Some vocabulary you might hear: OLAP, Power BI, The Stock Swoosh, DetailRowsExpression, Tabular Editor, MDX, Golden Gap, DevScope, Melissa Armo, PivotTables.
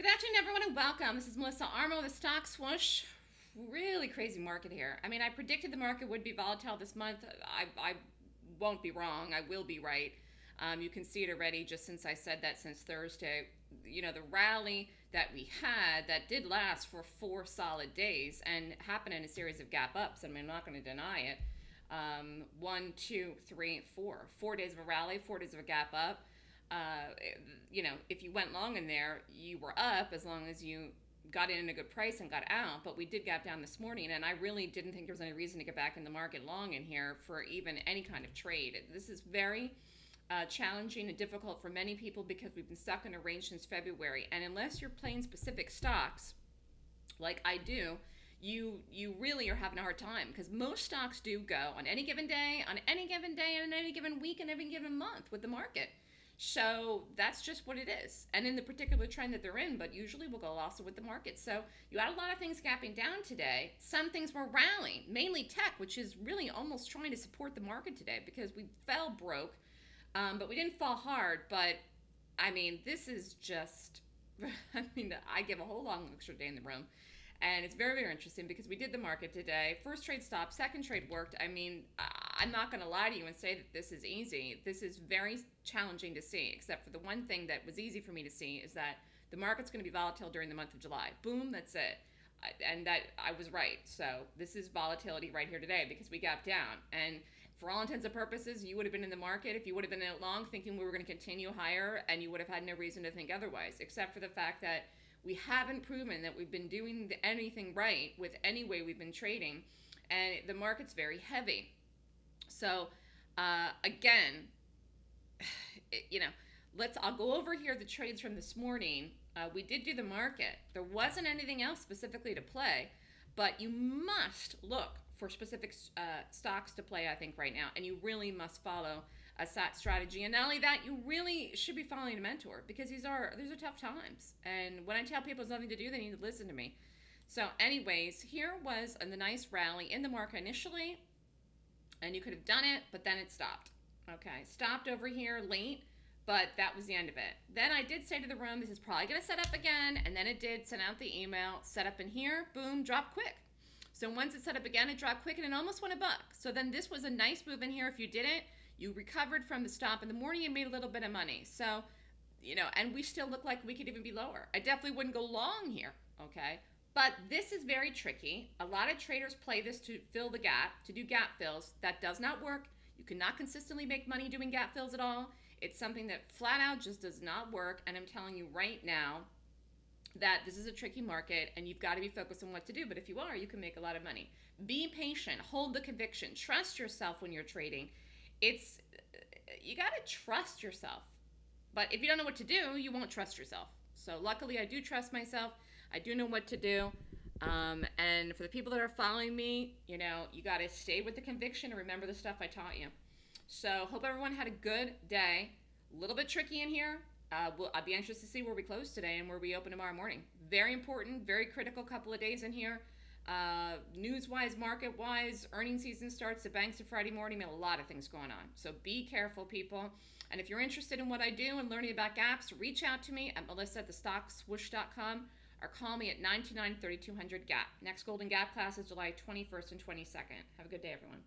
Good afternoon, everyone, and welcome. This is Melissa Armo with Stock Swoosh. Really crazy market here. I mean, I predicted the market would be volatile this month. I won't be wrong. I will be right. You can see it already just since I said that since Thursday. You know, the rally that we had that did last for 4 solid days and happened in a series of gap ups. I mean, I'm not going to deny it. 1, 2, 3, 4. 4 days of a rally, 4 days of a gap up. You know, if you went long in there, you were up as long as you got in at a good price and got out. But we did gap down this morning, and I really didn't think there was any reason to get back in the market long in here for even any kind of trade. This is very challenging and difficult for many people because we've been stuck in a range since February. And unless you're playing specific stocks like I do, you really are having a hard time, because most stocks do go on any given day, and on any given week, and every given month with the market. So that's just what it is, and in the particular trend that they're in, but usually we'll go also with the market. So you had a lot of things gapping down today. Some things were rallying, mainly tech, which is really almost trying to support the market today because we fell broke, but we didn't fall hard. But I mean, this is just, I mean, I give a whole long extra day in the room, and it's very, very interesting because we did the market today. First trade stopped, second trade worked. I mean, I'm not going to lie to you and say that this is easy. This is very challenging to see, except for the one thing that was easy for me to see is that the market's going to be volatile during the month of July. Boom, that's it. And that I was right. So this is volatility right here today because we gapped down. And for all intents and purposes, you would have been in the market if you would have been in it long, thinking we were going to continue higher, and you would have had no reason to think otherwise, except for the fact that we haven't proven that we've been doing anything right with any way we've been trading, and the market's very heavy. So again, you know, I'll go over here the trades from this morning. We did do the market. There wasn't anything else specifically to play, but you must look for specific stocks to play, I think, right now, and you really must follow a SAT strategy. And not only that, you really should be following a mentor, because these are tough times. And when I tell people there's nothing to do, they need to listen to me. So anyways, here was the nice rally in the market initially, and you could have done it, but then it stopped. Okay, stopped over here late, but that was the end of it. Then I did say to the room, this is probably gonna set up again, and then it did send out the email, set up in here, boom, drop quick. So once it set up again, it dropped quick, and it almost went $1. So then this was a nice move in here. If you didn't, you recovered from the stop in the morning and made a little bit of money. So, you know, and we still look like we could even be lower. I definitely wouldn't go long here, okay? But this is very tricky. A lot of traders play this to fill the gap, to do gap fills. That does not work. You cannot consistently make money doing gap fills at all. It's something that flat out just does not work. And I'm telling you right now that this is a tricky market, and you've got to be focused on what to do. But if you are, you can make a lot of money. Be patient, hold the conviction, trust yourself when you're trading. You got to trust yourself. But if you don't know what to do, you won't trust yourself. So luckily I do trust myself. I do know what to do. And for the people that are following me, you know, you got to stay with the conviction and remember the stuff I taught you. So hope everyone had a good day. A little bit tricky in here. I'll be anxious to see where we close today and where we open tomorrow morning. Very important, very critical couple of days in here. News-wise, market-wise, earnings season starts, the banks are Friday morning, a lot of things going on. So be careful, people. And if you're interested in what I do and learning about gaps, reach out to me at melissa@thestockswoosh.com or call me at 929-3200-GAP. Next Golden Gap class is July 21st and 22nd. Have a good day, everyone.